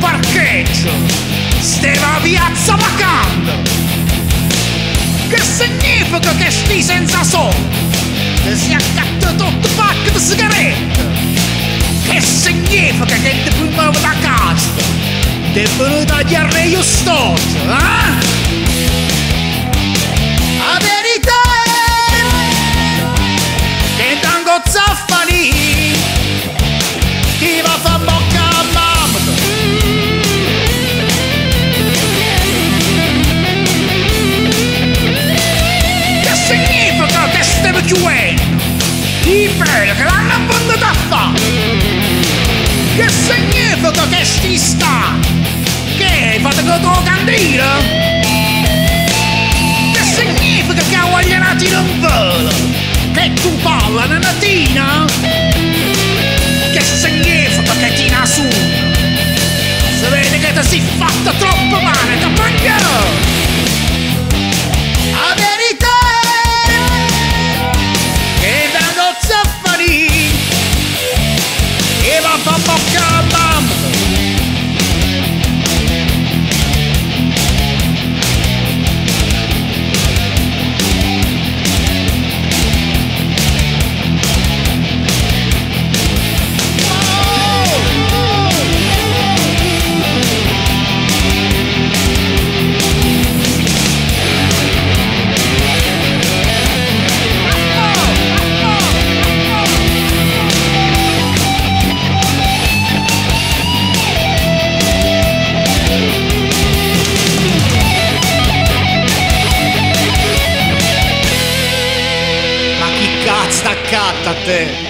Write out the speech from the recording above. parcheggio, stava a piazza vacante. Che significa che sti senza soldi si accatta tutto il pacco di sigarette? Che significa che ti prima da casa ti è venuta a dire io sto, la verità è che tango zaffani ti va a far bocca a mamma. Che significa che stiamo chiudendo i peli che l'hanno venduto a fare? Che significa che sti sta? Che fate con tua candina? Che significa che aguaglianati non vola? Che tu parla una mattina? Che significa che ti nasuna? Se vede che ti sei fatta troppo male, ti prenderò! La verità è che vengo zaffani e va a bocca a mamma. Cazzo, accatta a te!